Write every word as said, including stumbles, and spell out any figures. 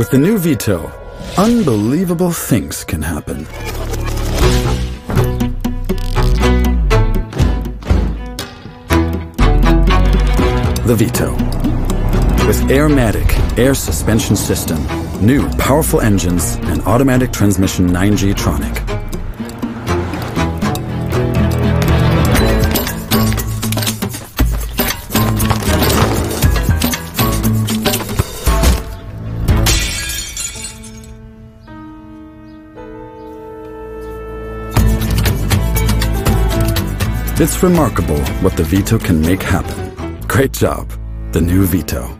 With the new Vito, unbelievable things can happen. The Vito. With Airmatic air suspension system, new powerful engines, and automatic transmission nine G Tronic. It's remarkable what the Vito can make happen. Great job, the new Vito.